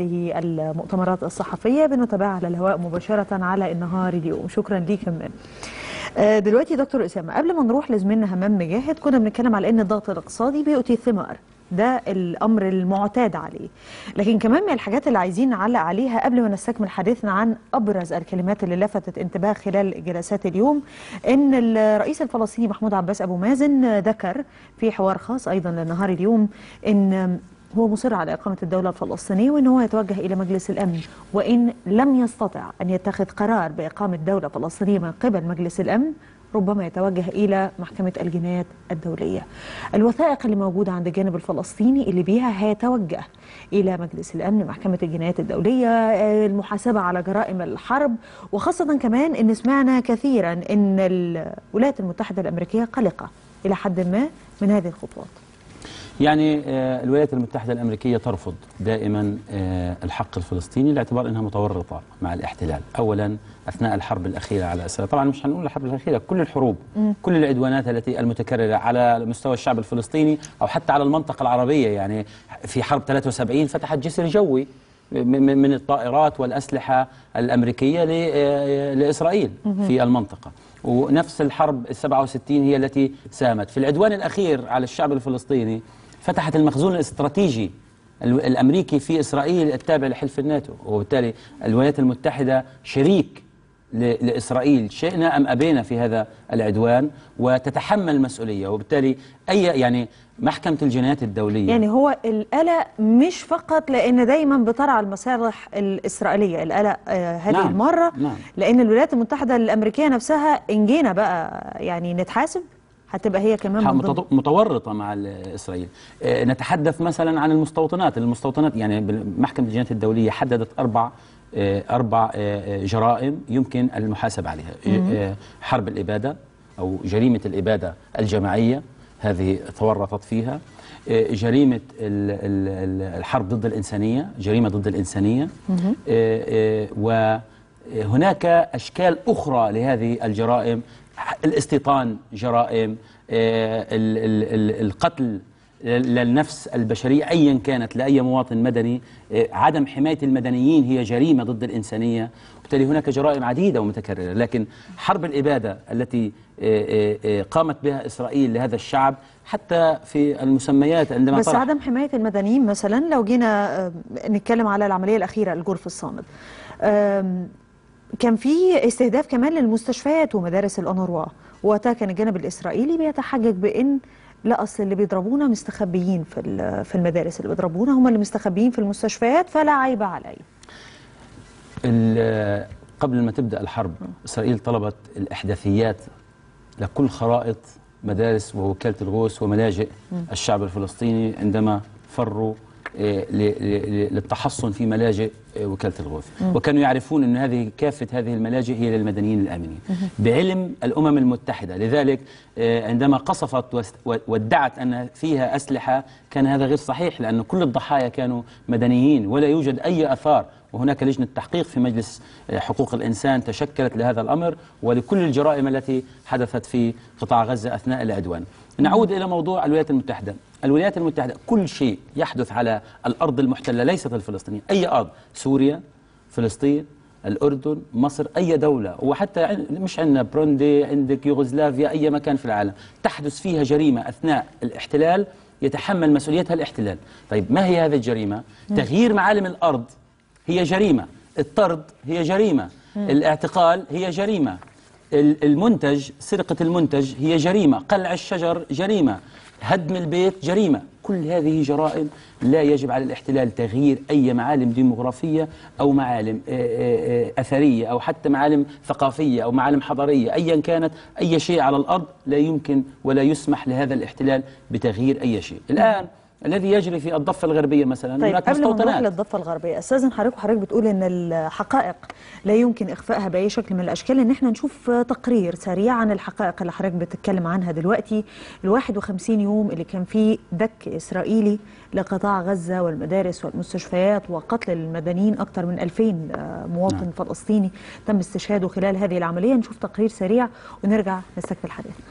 هذه المؤتمرات الصحفية بنتابعها على الهواء مباشرة على النهار اليوم. شكرا ليك كمان. دلوقتي دكتور اسامه، قبل ما نروح لزميلنا همام مجاهد، كنا بنتكلم على ان الضغط الاقتصادي بيؤتي ثمار، ده الامر المعتاد عليه، لكن كمان من الحاجات اللي عايزين نعلق عليها قبل ما نستكمل حديثنا عن ابرز الكلمات اللي لفتت انتباه خلال جلسات اليوم، ان الرئيس الفلسطيني محمود عباس ابو مازن ذكر في حوار خاص ايضا للنهار اليوم ان هو مصر على إقامة الدولة الفلسطينية، وأن هو يتوجه إلى مجلس الأمن، وإن لم يستطع أن يتخذ قرار بإقامة دولة فلسطينية من قبل مجلس الأمن ربما يتوجه إلى محكمة الجنايات الدولية. الوثائق اللي موجودة عند الجانب الفلسطيني اللي بيها هيتوجه إلى مجلس الأمن، محكمة الجنايات الدولية، المحاسبة على جرائم الحرب، وخاصة كمان إن سمعنا كثيرا إن الولايات المتحدة الأمريكية قلقة إلى حد ما من هذه الخطوات. يعني الولايات المتحدة الأمريكية ترفض دائما الحق الفلسطيني لاعتبار أنها متورطة مع الاحتلال، أولا أثناء الحرب الأخيرة على إسرائيل، طبعا مش هنقول الحرب الأخيرة، كل الحروب، كل العدوانات التي المتكررة على مستوى الشعب الفلسطيني أو حتى على المنطقة العربية. يعني في حرب 73 فتحت جسر جوي من الطائرات والأسلحة الأمريكية لإسرائيل في المنطقة، ونفس الحرب 67 هي التي ساهمت. في العدوان الأخير على الشعب الفلسطيني فتحت المخزون الاستراتيجي الأمريكي في إسرائيل التابع لحلف الناتو، وبالتالي الولايات المتحدة شريك لإسرائيل شئنا أم أبينا في هذا العدوان، وتتحمل المسؤولية. وبالتالي أي يعني محكمة الجنايات الدولية، يعني هو القلق مش فقط لأن دايما بترعى المصالح الإسرائيلية، القلق هذه نعم المرة نعم لأن الولايات المتحدة الأمريكية نفسها إن جينا بقى يعني نتحاسب هتبقى هي كمان متورطة مع إسرائيل. نتحدث مثلا عن المستوطنات، يعني محكمة الجنايات الدولية حددت أربع جرائم يمكن المحاسبة عليها: حرب الإبادة أو جريمة الإبادة الجماعية، هذه تورطت فيها، جريمة الحرب ضد الإنسانية، جريمة ضد الإنسانية، وهناك أشكال أخرى لهذه الجرائم: الاستيطان جرائم، القتل للنفس البشرية أيا كانت لأي مواطن مدني، عدم حماية المدنيين هي جريمة ضد الإنسانية. وبالتالي هناك جرائم عديدة ومتكررة، لكن حرب الإبادة التي قامت بها إسرائيل لهذا الشعب حتى في المسميات عندما بس عدم حماية المدنيين. مثلا لو جينا نتكلم على العملية الأخيرة، الجرف الصامد، كان في استهداف كمان للمستشفيات ومدارس الأنروا، وقتها كان الجانب الإسرائيلي بيتحجج بأن لا أصل اللي بيضربونا مستخبيين في المدارس، اللي بيضربونا هم اللي مستخبيين في المستشفيات، فلا عيب علي. قبل ما تبدأ الحرب إسرائيل طلبت الإحداثيات لكل خرائط مدارس ووكالة الغوث وملاجئ الشعب الفلسطيني عندما فروا للتحصن في ملاجئ وكالة الغوث، وكانوا يعرفون أن هذه كافة هذه الملاجئ هي للمدنيين الآمنين بعلم الأمم المتحدة. لذلك عندما قصفت وادعت أن فيها أسلحة كان هذا غير صحيح، لأن كل الضحايا كانوا مدنيين ولا يوجد أي آثار. وهناك لجنة تحقيق في مجلس حقوق الإنسان تشكلت لهذا الأمر ولكل الجرائم التي حدثت في قطاع غزة أثناء العدوان. نعود إلى موضوع الولايات المتحدة. الولايات المتحدة كل شيء يحدث على الأرض المحتلة ليست الفلسطينية، أي أرض، سوريا، فلسطين، الأردن، مصر، أي دولة، وحتى مش عندنا بروندي، عندك يوغوسلافيا، أي مكان في العالم تحدث فيها جريمة أثناء الاحتلال يتحمل مسؤوليتها الاحتلال. طيب ما هي هذه الجريمة؟ تغيير معالم الأرض هي جريمة، الطرد هي جريمة، الاعتقال هي جريمة، المنتج، سرقة المنتج هي جريمة، قلع الشجر جريمة، هدم البيت جريمة. كل هذه جرائم لا يجب على الاحتلال تغيير أي معالم ديموغرافية أو معالم أثرية أو حتى معالم ثقافية أو معالم حضارية، أيا كانت أي شيء على الأرض لا يمكن ولا يسمح لهذا الاحتلال بتغيير أي شيء. الآن الذي يجري في الضفة الغربية مثلا، طيب هناك مستوطنات. قبل ما نروح للضفة الغربية استاذن حضرتك، وحضرتك بتقول ان الحقائق لا يمكن اخفائها باي شكل من الاشكال، ان احنا نشوف تقرير سريع عن الحقائق اللي حضرتك بتتكلم عنها دلوقتي، ال51 يوم اللي كان فيه دك اسرائيلي لقطاع غزة والمدارس والمستشفيات وقتل المدنيين، اكثر من 2000 مواطن نعم فلسطيني تم استشهاده خلال هذه العملية. نشوف تقرير سريع ونرجع نستكمل حديثنا.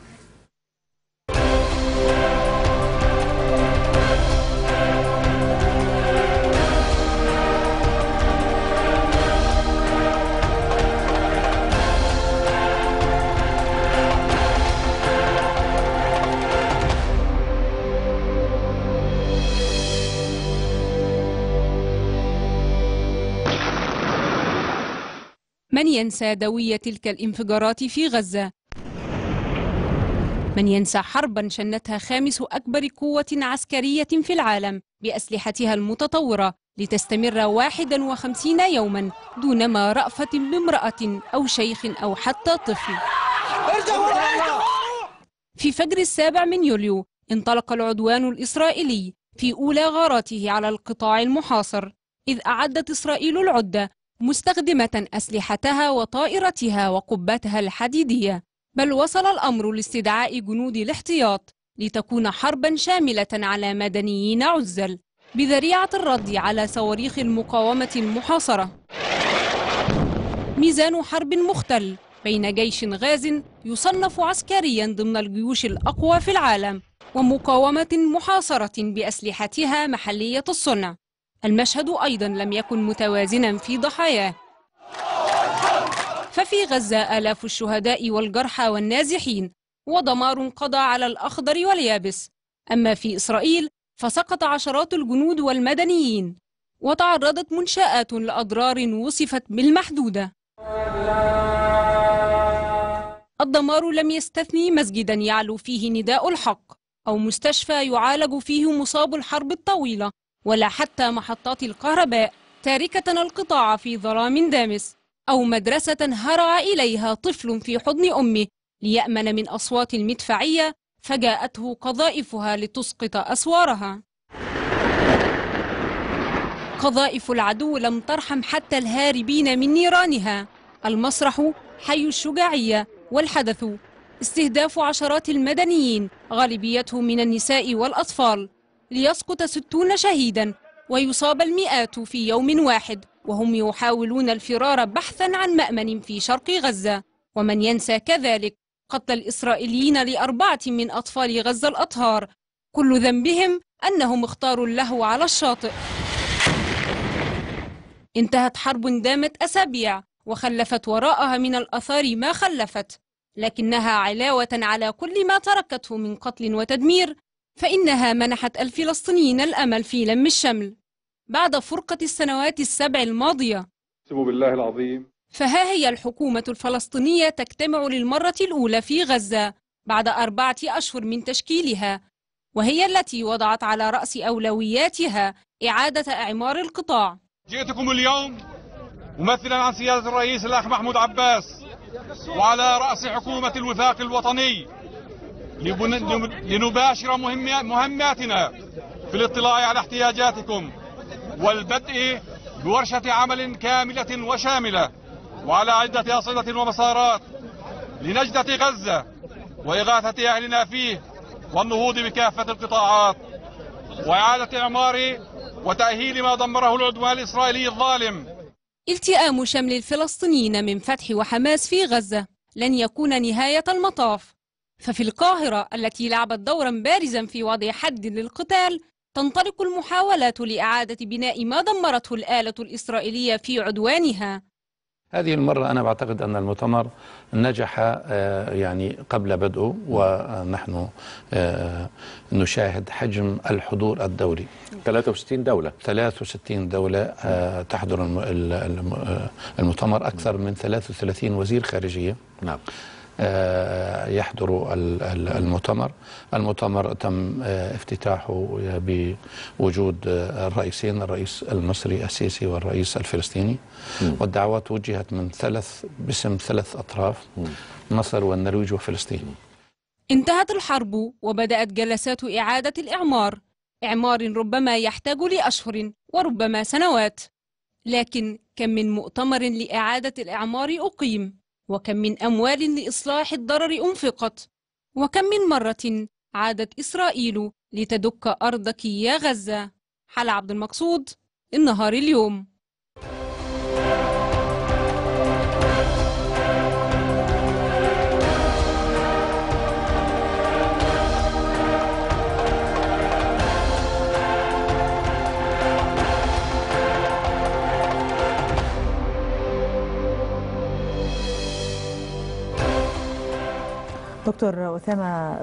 من ينسى دوي تلك الانفجارات في غزة، من ينسى حربا شنتها خامس أكبر قوة عسكرية في العالم بأسلحتها المتطورة لتستمر 51 يوما دون ما رأفة بامرأة أو شيخ أو حتى طفل. في فجر 7 يوليو انطلق العدوان الإسرائيلي في أولى غاراته على القطاع المحاصر، إذ أعدت إسرائيل العدة مستخدمة أسلحتها وطائرتها وقبتها الحديدية، بل وصل الأمر لاستدعاء جنود الاحتياط لتكون حربا شاملة على مدنيين عزل بذريعة الرد على صواريخ المقاومة المحاصرة. ميزان حرب مختل بين جيش غاز يصنف عسكريا ضمن الجيوش الأقوى في العالم ومقاومة محاصرة بأسلحتها محلية الصنع. المشهد أيضا لم يكن متوازنا في ضحاياه، ففي غزة آلاف الشهداء والجرحى والنازحين ودمار قضى على الأخضر واليابس، أما في إسرائيل فسقط عشرات الجنود والمدنيين وتعرضت منشآت لأضرار وصفت بالمحدودة. الدمار لم يستثني مسجدا يعلو فيه نداء الحق أو مستشفى يعالج فيه مصاب الحرب الطويلة، ولا حتى محطات الكهرباء تاركة القطاع في ظلام دامس، أو مدرسة هرع إليها طفل في حضن أمه ليأمن من أصوات المدفعية فجاءته قذائفها لتسقط أسوارها. قذائف العدو لم ترحم حتى الهاربين من نيرانها. المسرح حي الشجاعية، والحدث استهداف عشرات المدنيين غالبيتهم من النساء والأطفال ليسقط 60 شهيدا ويصاب المئات في يوم واحد وهم يحاولون الفرار بحثا عن مأمن في شرق غزة. ومن ينسى كذلك قتل الإسرائيليين ل4 من أطفال غزة الأطهار، كل ذنبهم أنهم اختاروا اللهو على الشاطئ. انتهت حرب دامت أسابيع وخلفت وراءها من الآثار ما خلفت، لكنها علاوة على كل ما تركته من قتل وتدمير فإنها منحت الفلسطينيين الأمل في لم الشمل بعد فرقة السنوات 7 الماضية. بالله العظيم. فها هي الحكومة الفلسطينية تجتمع للمرة الأولى في غزة بعد 4 أشهر من تشكيلها، وهي التي وضعت على رأس أولوياتها إعادة إعمار القطاع. جئتكم اليوم ممثلا عن سيادة الرئيس الأخ محمود عباس وعلى رأس حكومة الوفاق الوطني لنباشر مهماتنا في الاطلاع على احتياجاتكم والبدء بورشة عمل كاملة وشاملة وعلى عدة أصعدة ومسارات لنجدة غزة وإغاثة أهلنا فيه والنهوض بكافة القطاعات وإعادة إعمار وتأهيل ما دمره العدوان الإسرائيلي الظالم. التئام شمل الفلسطينيين من فتح وحماس في غزة لن يكون نهاية المطاف، ففي القاهرة التي لعبت دورا بارزا في وضع حد للقتال تنطلق المحاولات لإعادة بناء ما دمرته الآلة الإسرائيلية في عدوانها. هذه المرة أنا بعتقد أن المؤتمر نجح يعني قبل بدءه، ونحن نشاهد حجم الحضور الدولي. 63 دولة 63 دولة تحضر المؤتمر، أكثر من 33 وزير خارجية نعم يحضر المؤتمر. المؤتمر تم افتتاحه بوجود الرئيسين، الرئيس المصري السيسي والرئيس الفلسطيني، والدعوات وجهت من باسم ثلاث أطراف، مصر والنرويج وفلسطين. انتهت الحرب وبدأت جلسات إعادة الإعمار، إعمار ربما يحتاج لأشهر وربما سنوات، لكن كم من مؤتمر لإعادة الإعمار أقيم، وكم من أموال لإصلاح الضرر أنفقت، وكم من مرة عادت إسرائيل لتدك أرضك يا غزة. حلا عبد المقصود، النهار اليوم. دكتور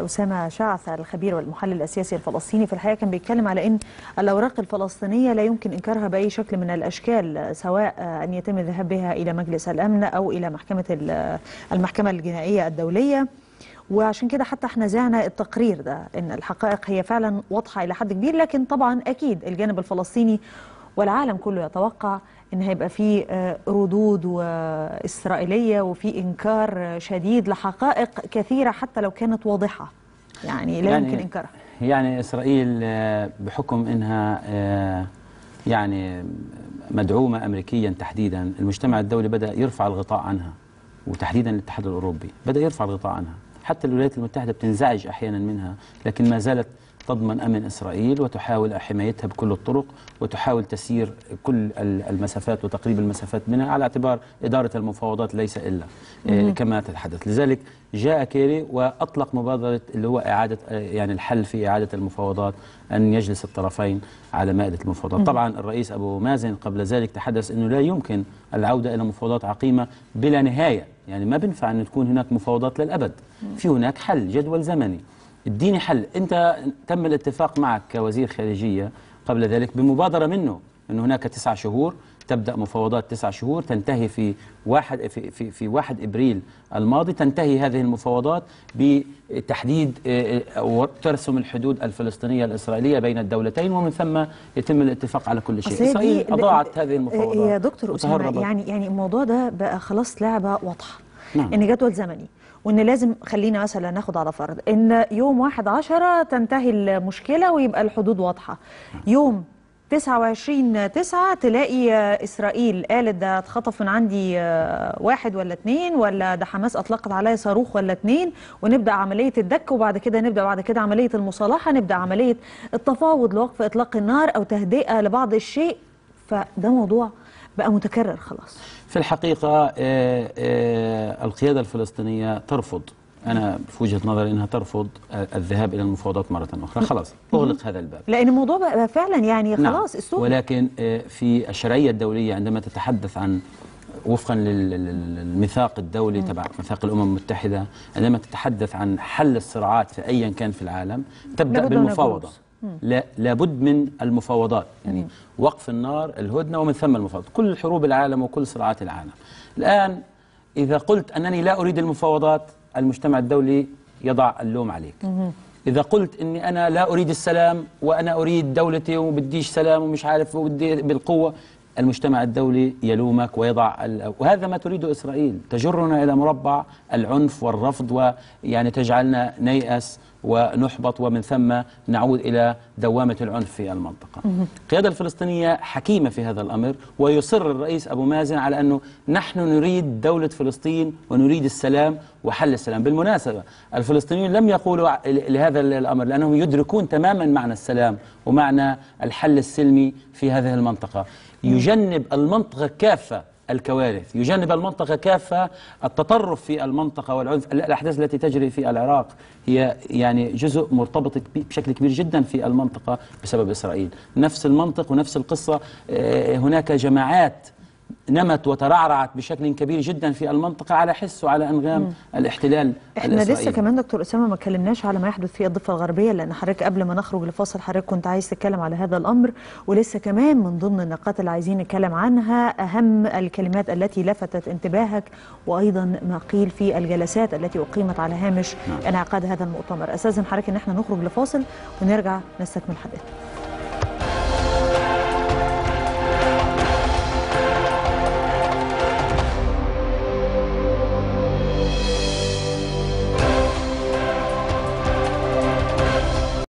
اسامه شعث الخبير والمحلل السياسي الفلسطيني في الحقيقه كان بيتكلم على ان الاوراق الفلسطينيه لا يمكن انكارها باي شكل من الاشكال، سواء ان يتم الذهاب بها الى مجلس الامن او الى المحكمه الجنائيه الدوليه، وعشان كده حتى احنا زعنا التقرير ده ان الحقائق هي فعلا واضحه الى حد كبير. لكن طبعا اكيد الجانب الفلسطيني والعالم كله يتوقع ان هيبقى في ردود واسرائيليه وفي انكار شديد لحقائق كثيره حتى لو كانت واضحه، يعني لا يمكن انكارها. يعني اسرائيل بحكم انها يعني مدعومه امريكيا تحديدا، المجتمع الدولي بدا يرفع الغطاء عنها، وتحديدا الاتحاد الاوروبي بدا يرفع الغطاء عنها، حتى الولايات المتحده بتنزعج احيانا منها، لكن ما زالت تضمن أمن إسرائيل وتحاول حمايتها بكل الطرق، وتحاول تسيير كل المسافات وتقريب المسافات منها على اعتبار إدارة المفاوضات ليس إلا كما تتحدث. لذلك جاء كيري وأطلق مبادرة اللي هو إعادة يعني الحل في إعادة المفاوضات، أن يجلس الطرفين على مائدة المفاوضات. طبعا الرئيس أبو مازن قبل ذلك تحدث أنه لا يمكن العودة إلى مفاوضات عقيمة بلا نهاية، يعني ما بنفع أن تكون هناك مفاوضات للأبد، في هناك حل جدول زمني اديني حل. أنت تم الاتفاق معك كوزير خارجية قبل ذلك بمبادرة منه أن هناك 9 شهور تبدأ مفاوضات، 9 شهور تنتهي في 1 إبريل الماضي، تنتهي هذه المفاوضات بتحديد وترسم الحدود الفلسطينية الإسرائيلية بين الدولتين، ومن ثم يتم الاتفاق على كل شيء. إسرائيل أضاعت هذه المفاوضات يا دكتور أسامة، يعني الموضوع ده بقى خلاص لعبة واضحة، نعم. إن جدول زمني، وإن لازم خلينا مثلا ناخد على فرض إن يوم 1/10 تنتهي المشكلة ويبقى الحدود واضحة، يوم 29/9 تلاقي إسرائيل قالت ده اتخطف من عندي 1 ولا 2، ولا ده حماس أطلقت عليا صاروخ ولا 2، ونبدأ عملية الدك، وبعد كده نبدأ بعد كده عملية المصالحة، نبدأ عملية التفاوض لوقف إطلاق النار أو تهدئة لبعض الشيء. فده موضوع بقى متكرر خلاص. في الحقيقة القيادة الفلسطينية ترفض، أنا في وجهة نظري أنها ترفض الذهاب إلى المفاوضات مرة أخرى، خلاص أغلق هذا الباب، لأن الموضوع بقى فعلا يعني خلاص السوق. ولكن في الشرعية الدولية عندما تتحدث عن وفقا للميثاق الدولي تبع ميثاق الأمم المتحدة، عندما تتحدث عن حل الصراعات في أيا كان في العالم تبدأ بالمفاوضة، لابد من المفاوضات، يعني وقف النار، الهدنة، ومن ثم المفاوضات. كل حروب العالم وكل صراعات العالم الآن، إذا قلت أنني لا أريد المفاوضات المجتمع الدولي يضع اللوم عليك، إذا قلت أني أنا لا أريد السلام وأنا أريد دولتي وبديش سلام ومش عارف وبدي بالقوة، المجتمع الدولي يلومك ويضع وهذا ما تريده إسرائيل، تجرنا إلى مربع العنف والرفض، ويعني تجعلنا نيأس ونحبط، ومن ثم نعود إلى دوامة العنف في المنطقة. القيادة الفلسطينية حكيمة في هذا الأمر، ويصر الرئيس أبو مازن على أنه نحن نريد دولة فلسطين ونريد السلام وحل السلام. بالمناسبة الفلسطينيين لم يقولوا لهذا الأمر، لأنهم يدركون تماما معنى السلام ومعنى الحل السلمي في هذه المنطقة. يجنب المنطقة كافة الكوارث، يجنب المنطقة كافة التطرف في المنطقة والعنف. الأحداث التي تجري في العراق هي يعني جزء مرتبط بشكل كبير جدا في المنطقة بسبب إسرائيل، نفس المنطق ونفس القصة. هناك جماعات نمت وترعرعت بشكل كبير جدا في المنطقة على حس وعلى أنغام الاحتلال الإسرائيلي. احنا لسه كمان دكتور أسامة ما اتكلمناش على ما يحدث في الضفة الغربية، لأن حضرتك قبل ما نخرج لفاصل حضرتك كنت عايز تتكلم على هذا الأمر، ولسه كمان من ضمن النقاط اللي عايزين نتكلم عنها أهم الكلمات التي لفتت انتباهك، وأيضا ما قيل في الجلسات التي أقيمت على هامش انعقاد هذا المؤتمر. أساسا حضرتك إن احنا نخرج لفاصل ونرجع نستكمل حديثنا.